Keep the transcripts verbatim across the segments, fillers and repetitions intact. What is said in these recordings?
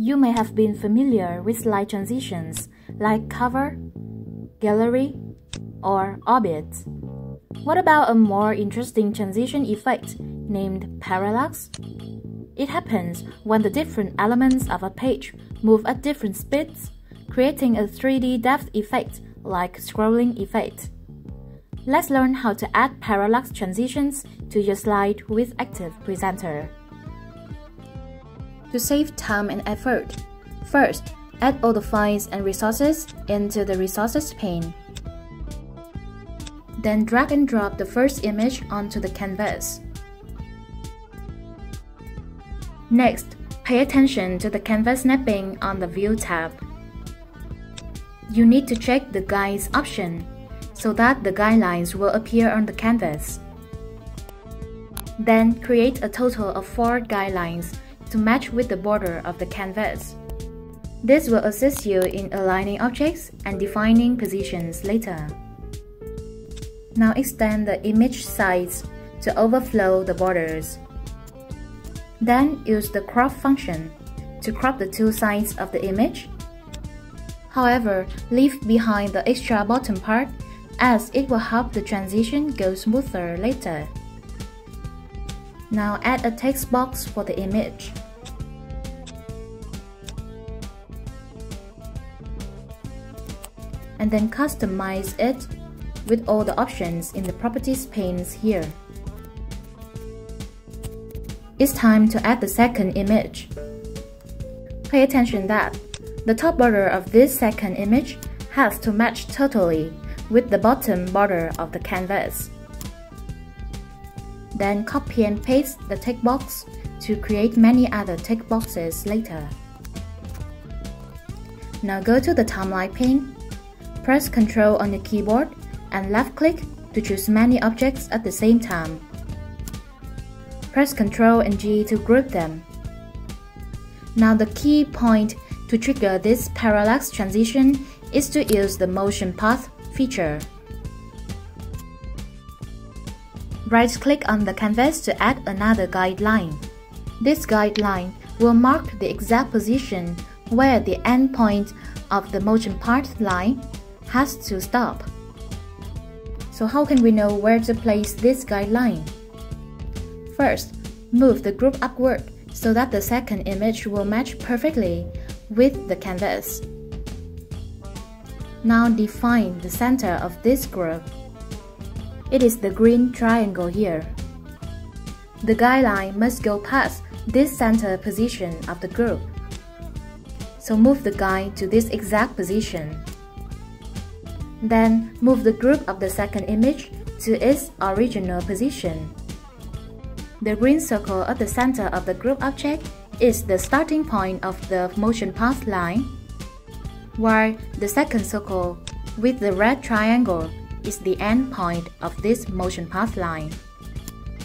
You may have been familiar with light transitions like cover, gallery, or orbit. What about a more interesting transition effect named parallax? It happens when the different elements of a page move at different speeds, creating a three D depth effect like scrolling effect. Let's learn how to add parallax transitions to your slide with ActivePresenter. To save time and effort, first, add all the files and resources into the Resources pane. Then drag and drop the first image onto the canvas. Next, pay attention to the canvas mapping on the View tab. You need to check the Guides option so that the guidelines will appear on the canvas. Then create a total of four guidelines to match with the border of the canvas. This will assist you in aligning objects and defining positions later. Now extend the image size to overflow the borders. Then use the crop function to crop the two sides of the image. However, leave behind the extra bottom part as it will help the transition go smoother later. Now add a text box for the image. And then customize it with all the options in the Properties panes here. It's time to add the second image. Pay attention that the top border of this second image has to match totally with the bottom border of the canvas. Then copy and paste the text box to create many other text boxes later. Now go to the Timeline pane, press Ctrl on your keyboard and left-click to choose many objects at the same time. Press Ctrl and G to group them. Now the key point to trigger this parallax transition is to use the Motion Path feature. Right-click on the canvas to add another guideline. This guideline will mark the exact position where the end point of the motion path line has to stop. So how can we know where to place this guideline? First, move the group upward so that the second image will match perfectly with the canvas. Now define the center of this group. It is the green triangle here. The guideline must go past this center position of the group. So move the guide to this exact position. Then move the group of the second image to its original position. The green circle at the center of the group object is the starting point of the motion path line, while the second circle with the red triangle is the end point of this motion path line.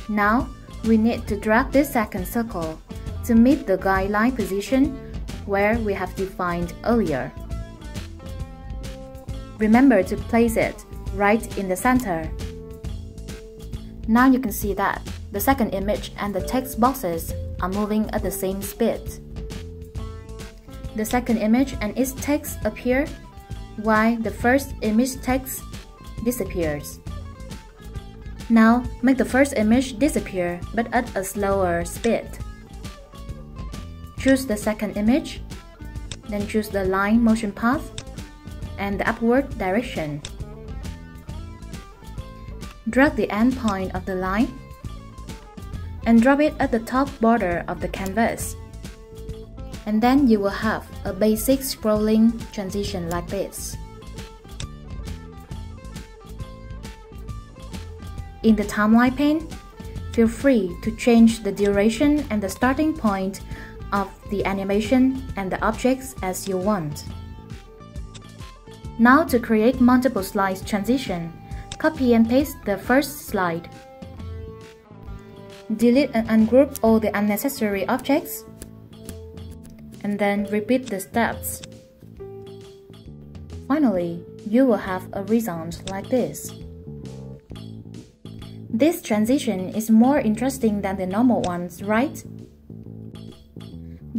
Now, we need to drag this second circle to meet the guideline position where we have defined earlier. Remember to place it right in the center. Now you can see that the second image and the text boxes are moving at the same speed. The second image and its text appear, while the first image text disappears. Now, make the first image disappear but at a slower speed. Choose the second image, then choose the line motion path and the upward direction. Drag the end point of the line and drop it at the top border of the canvas. And then you will have a basic scrolling transition like this. In the Timeline pane, feel free to change the duration and the starting point of the animation and the objects as you want. Now to create multiple slides transition, copy and paste the first slide. Delete and ungroup all the unnecessary objects, and then repeat the steps. Finally, you will have a result like this. This transition is more interesting than the normal ones, right?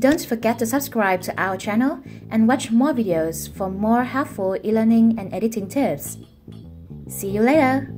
Don't forget to subscribe to our channel and watch more videos for more helpful e-learning and editing tips. See you later!